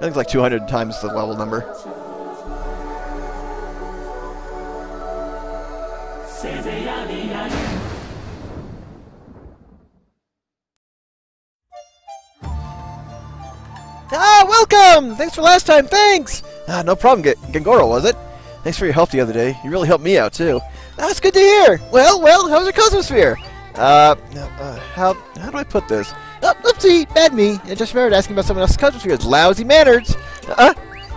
I think it's like 200 times the level number. Ah, welcome! Thanks for last time, thanks! Ah, no problem, Gengoro, was it? Thanks for your help the other day. You really helped me out, too. That's good to hear! Well, how's your Cosmosphere? How do I put this? Oh, oopsie, bad me. I just remembered asking about someone else's Cosmosphere. It's lousy manners.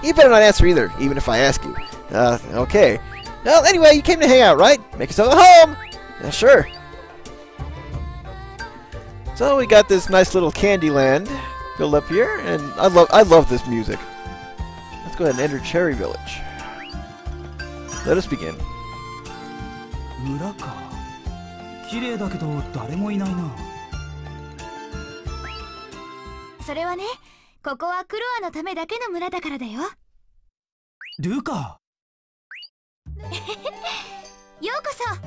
You better not answer either, even if I ask you. Okay. Well, anyway, you came to hang out, right? Make yourself at home! Sure. So we got this nice little candy land built up here, and I love this music. Let's go ahead and enter Cherry Village. Let us begin. I like her smile right there. She looks really cute. Yeah, of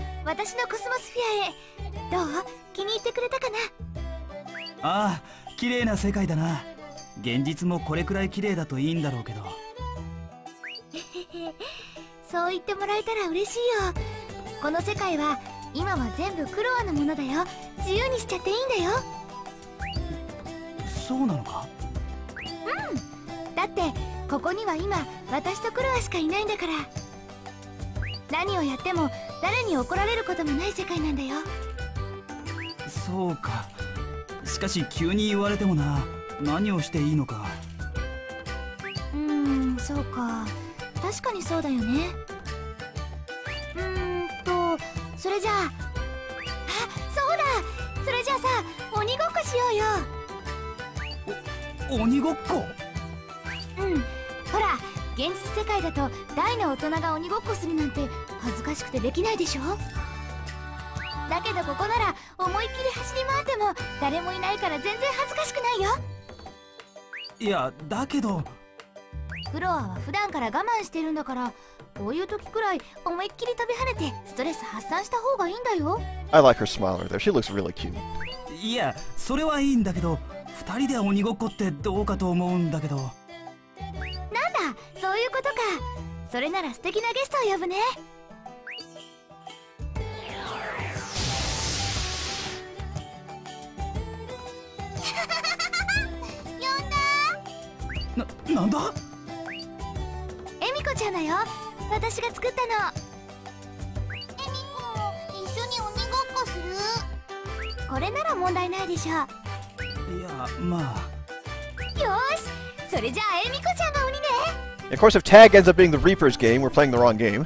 course, if Tag ends up being the Reaper's game, we're playing the wrong game.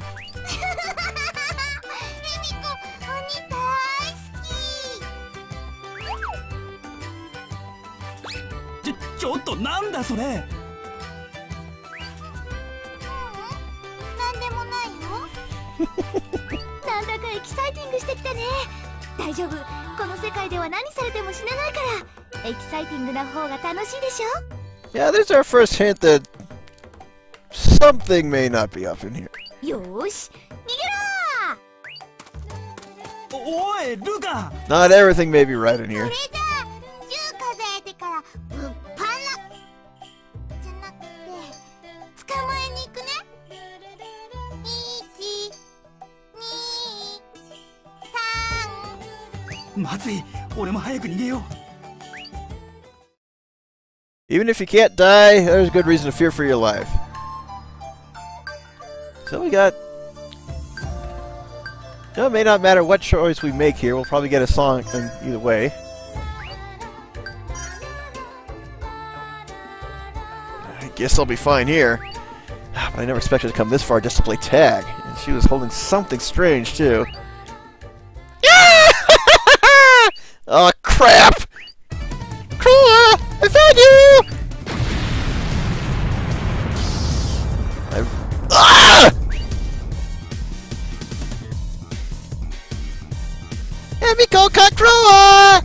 Yeah, there's our first hint that something may not be up in here. Not everything may be right in here. Even if you can't die, there's good reason to fear for your life. So we got... No, it may not matter what choice we make here, we'll probably get a song in either way. I guess I'll be fine here. But I never expected to come this far just to play tag. And she was holding something strange, too. Oh, crap! I found you! Ah! Emiko Kakroa!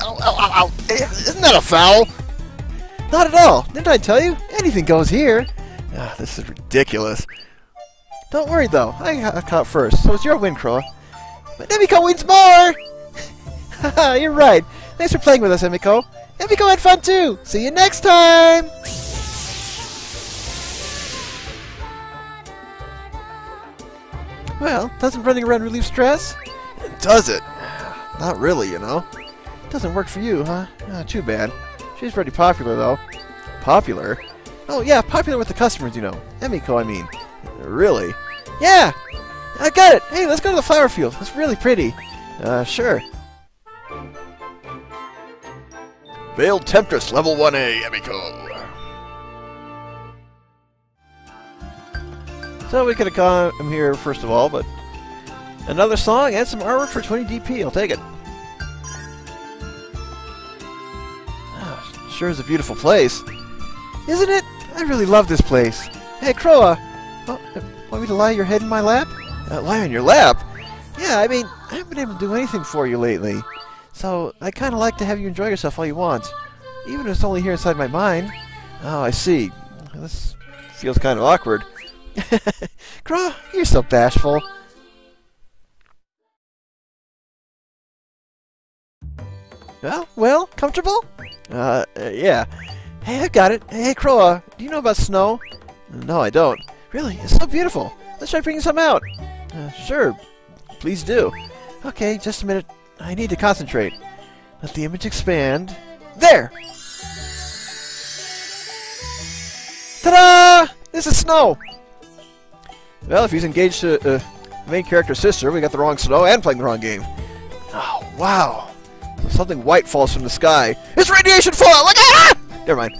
Ow! Isn't that a foul? Not at all. Didn't I tell you? Anything goes here. Ah, this is ridiculous. Don't worry, though. I caught first, so it's your win, Crow. But Emiko wins more! Haha, you're right. Thanks for playing with us, Emiko. Emiko had fun too! See you next time! Well, doesn't running around relieve stress? Does it? Not really, you know. Doesn't work for you, huh? Oh, too bad. She's pretty popular, though. Popular? Oh, yeah, popular with the customers, you know. Emiko, I mean. Really? Yeah! I got it! Hey, let's go to the flower field. It's really pretty. Sure. Veiled Temptress, level 1A, Emiko. So we could have come here first of all, but... Another song and some artwork for 20 DP. I'll take it. Oh, sure is a beautiful place. Isn't it? I really love this place. Hey, Croa! Want me to lie your head in my lap? Lie on your lap? Yeah, I mean, I haven't been able to do anything for you lately. So, I kind of like to have you enjoy yourself all you want. Even if it's only here inside my mind. Oh, I see. This feels kind of awkward. Croa, you're so bashful. Well, comfortable? Yeah. Hey, I've got it. Hey, Croa, do you know about snow? No, I don't. Really? It's so beautiful. Let's try bringing some out. Sure. Please do. Okay, just a minute. I need to concentrate. Let the image expand. There! Ta-da! This is snow! Well, if he's engaged to the main character's sister, we got the wrong snow and playing the wrong game. Oh, wow. Something white falls from the sky. It's radiation foil! Look at it! Never mind.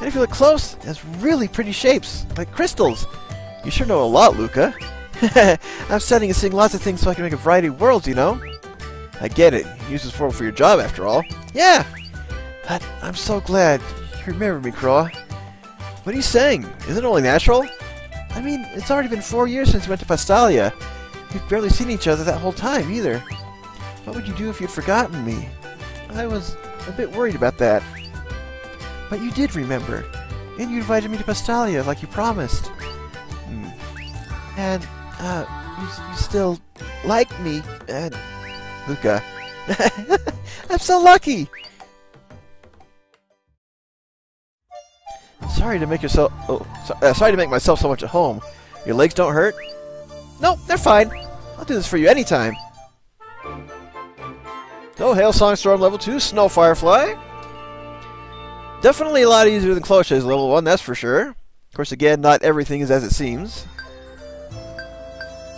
And if you look close, it has really pretty shapes, like crystals. You sure know a lot, Luca. I'm studying and seeing lots of things so I can make a variety of worlds, you know? I get it. You use this world for your job, after all. Yeah! But I'm so glad you remember me, Croa. What are you saying? Isn't it only natural? I mean, it's already been 4 years since we went to Pastalia. We've barely seen each other that whole time, either. What would you do if you'd forgotten me? I was a bit worried about that. But you did remember, and you invited me to Pastalia like you promised. And, you still like me, and... Luca. I'm so lucky! Sorry to make yourself... Oh, sorry to make myself so much at home. Your legs don't hurt? Nope, they're fine. I'll do this for you anytime. So, Hail Songstorm level 2, Snow Firefly. Definitely a lot easier than Cloche's level 1, that's for sure. Of course, again, not everything is as it seems.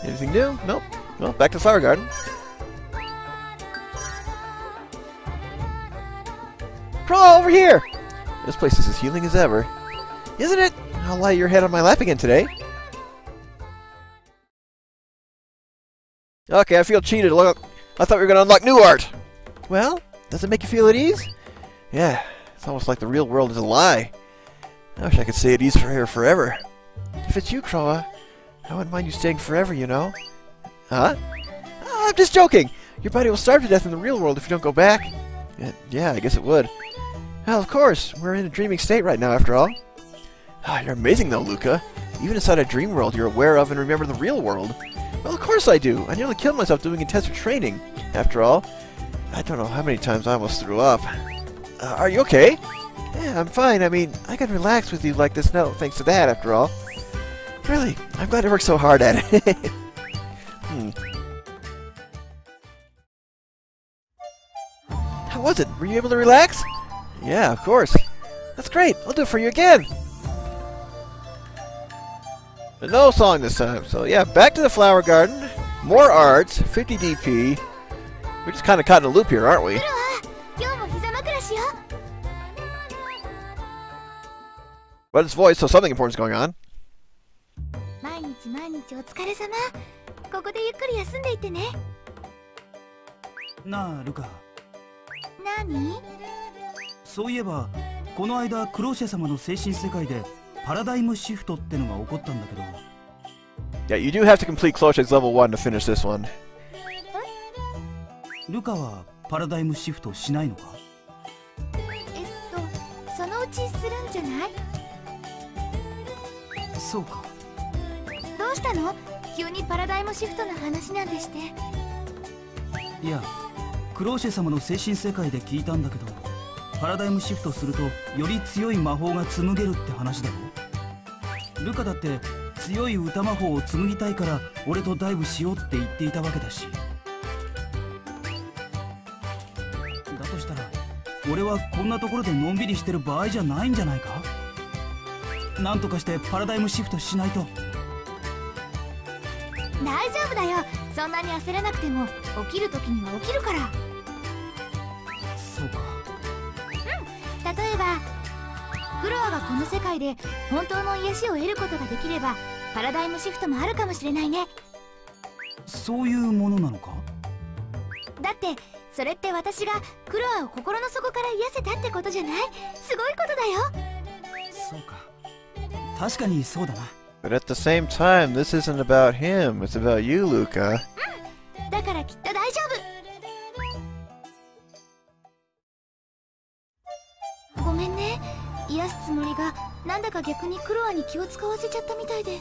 Anything new? Nope. Well, back to the flower garden. Crawl over here! This place is as healing as ever. Isn't it? I'll lie your head on my lap again today. Okay, I feel cheated. Look, I thought we were going to unlock new art. Well, does it make you feel at ease? Yeah, it's almost like the real world is a lie. I wish I could stay at ease here forever. If it's you, Croa, I wouldn't mind you staying forever, you know. Huh? Oh, I'm just joking. Your body will starve to death in the real world if you don't go back. Yeah, I guess it would. Well, of course. We're in a dreaming state right now, after all. Oh, you're amazing, though, Luca. Even inside a dream world, you're aware of and remember the real world. Well, of course I do. I nearly killed myself doing intensive training. After all, I don't know how many times I almost threw up. Are you okay? Yeah, I'm fine. I mean, I can relax with you like this now, thanks to that, after all. Really, I'm glad I worked so hard at it. How was it? Were you able to relax? Yeah, of course. That's great. I'll do it for you again. But no song this time. So yeah, back to the flower garden. More arts, 50 DP. We're just kind of caught in a loop here, aren't we? But it's voice, so something important's going on. Nah, Luca. So yeba, kono aida Kurosha-sama no seishin sekai de paradigm shiftってのが起こったんだけど。Yeah, you do have to complete Cloche's level 1 to finish this one. ルカはパラダイムシフトしないのか？そのうちするんじゃない？そうか。どうしたの？急にパラダイムシフトの話なんでして。いや、クローシェ様の精神世界で聞いたんだけど。 パラダイムシフトするとより強い魔法が紡げるって話だよ。ルカだって強い歌魔法を紡ぎたいから俺とダイブしようって言っていたわけだし。だとしたら俺はこんなところでのんびりしてる場合じゃないんじゃないか。なんとかしてパラダイムシフトしないと。大丈夫だよ、そんなに焦らなくても起きる時には起きるから。そうか。うん、例えばフロアがこの世界で本当の癒しを得ることができればパラダイムシフトもあるかもしれないね。そういうものなのか。だってそれって私がフロアを心の底から癒せたってことじゃない。すごいことだよ。そうか、確かにそうだな。But at the same time, this isn't about him, it's about you, Luca. うん、だからきっと大丈夫。ごめんね、癒すつもりがなんだか逆にクロアに気を使わせちゃったみたいで。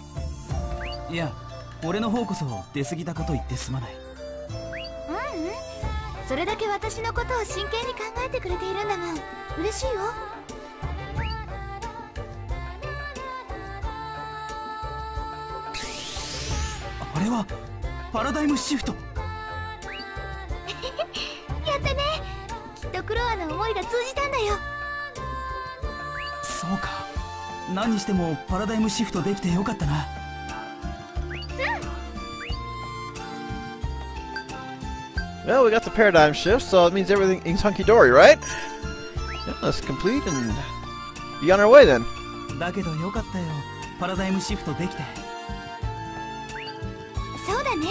いや、俺の方こそ出過ぎたこと言ってすまない。うんうん、それだけ私のことを真剣に考えてくれているんだもん、嬉しいよ。あれはパラダイムシフト。やったね、きっとクロアの思いが通じたんだよ。そうか、何にしてもパラダイムシフトできてよかったな。うん。 Well, we got the paradigm shift, so it means everything is hunky-dory, right? Yeah, let's complete and be on our way then. だけどよかったよ、パラダイムシフトできて。そうだね。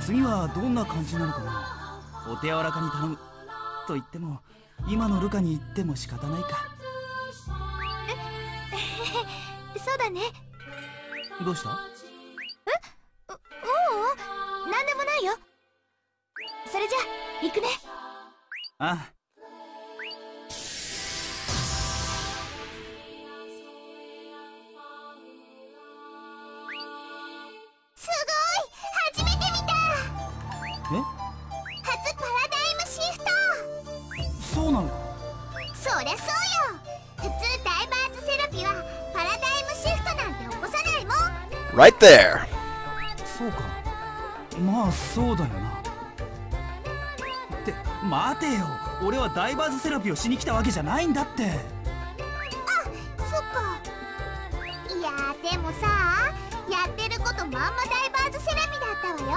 次はどんな感じなのかな。お手柔らかに頼むと言っても今のルカに言っても仕方ないか。そうだね。どうした？え？ううん、なんでもないよ。それじゃあ行くね。ああ。すごい、初めて見た。え？初パラダイムシフト。そうなの？そりゃそうよ。普通ダイバーズセラピはパラダイムシフトなんて起こさないもん。 Right there。 そうか、まあそうだよな。って待てよ、俺はダイバーズセラピをしに来たわけじゃないんだって。あ、そっか。いやーでもさ、やってることまんまダイバーズセラピだったわよ。よ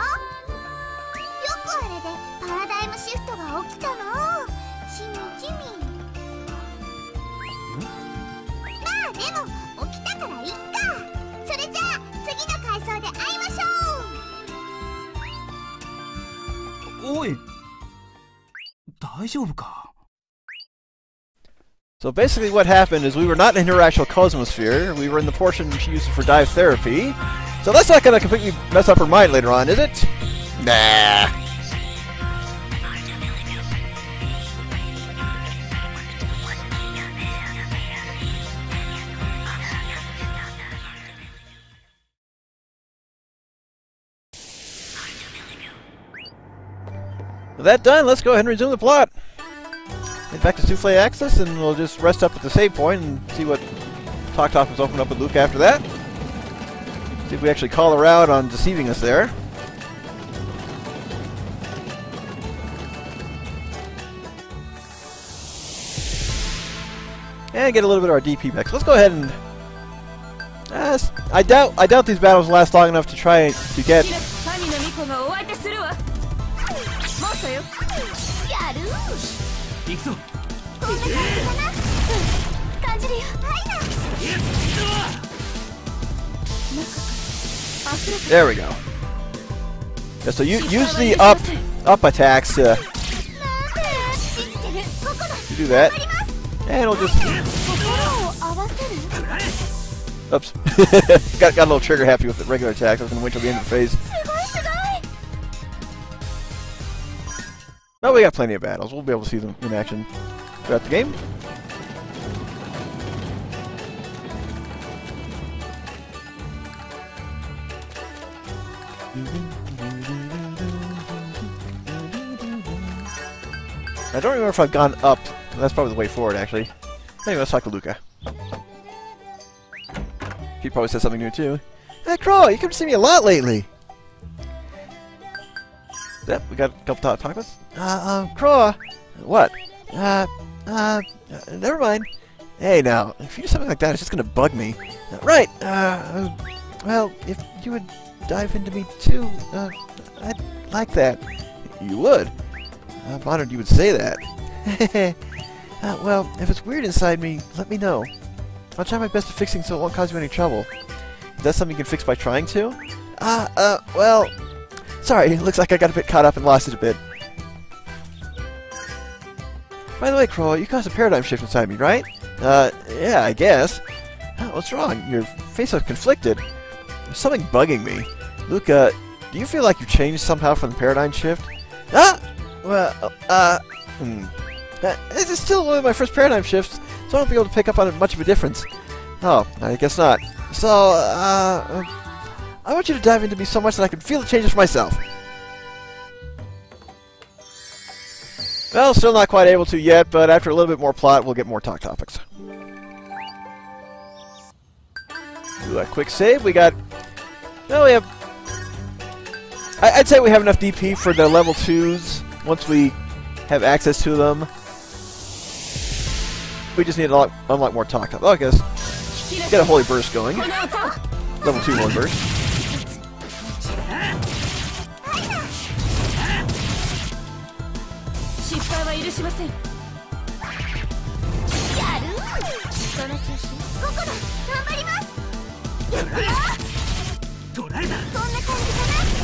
くあれでパラダイムシフトが起きたの。しみじみ。でも起きたからいっか。それじゃあ次の回想で会いましょう。おい、大丈夫か。 So basically what happened is we were not in her actual Cosmosphere. We were in the portion she used for dive therapy. So that's not going to completely mess up her mind later on, is it? Nah. With that done, let's go ahead and resume the plot. Head back to Souffle Axis, and we'll just rest up at the save point and see what Talk was opened up with Luke after that. See if we actually call her out on deceiving us there. And get a little bit of our DP back. So let's go ahead and... I doubt these battles last long enough to try to get... There we go. Yeah, so use the up attacks to do that, and it'll just... Oops. got a little trigger happy with the regular attacks. I was going to wait till the end of the phase. But we got plenty of battles. We'll be able to see them in action throughout the game. I don't remember if I've gone up. That's probably the way forward, actually. Anyway, let's talk to Luca. He probably said something new too. Hey, Crow, you come to see me a lot lately. Yep, we got a couple top tacos. Crow. What? Never mind. Hey, now, if you do something like that, it's just gonna bug me. Right. Well, if you would dive into me too, I'd like that. You would. I'm honored you would say that. Well, if it's weird inside me, let me know. I'll try my best at fixing so it won't cause you any trouble. Is that something you can fix by trying to? Well... Sorry, it looks like I got a bit caught up and lost it a bit. By the way, Crow, you caused a paradigm shift inside me, right? Yeah, I guess. What's wrong? Your face looks conflicted. There's something bugging me. Look, do you feel like you changed somehow from the paradigm shift? Well, this is still one of my first paradigm shifts, so I won't be able to pick up on much of a difference. Oh, I guess not. So, I want you to dive into me so much that I can feel the changes for myself. Well, still not quite able to yet, but after a little bit more plot, we'll get more talk topics. Do a quick save. We got... Well, we have... I'd say we have enough DP for the level 2s once we have access to them. We just need to unlock more talk topics. Oh, I guess. Get a Holy Burst going. Level 2 Holy Burst.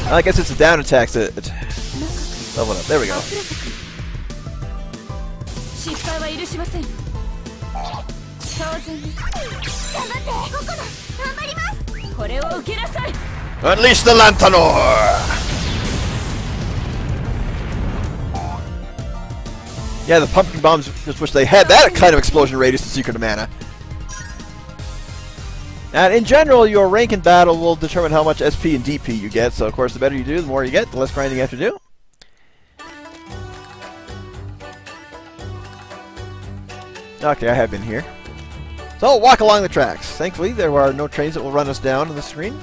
I guess it's a down attack to level it up. There we go. Unleash the Lantanor! Yeah, the pumpkin bombs, just wish they had that kind of explosion radius in Secret of Mana. And in general, your rank in battle will determine how much SP and DP you get, so of course the better you do, the more you get, the less grinding you have to do. Okay, I have been here. So, walk along the tracks. Thankfully, there are no trains that will run us down on the screen.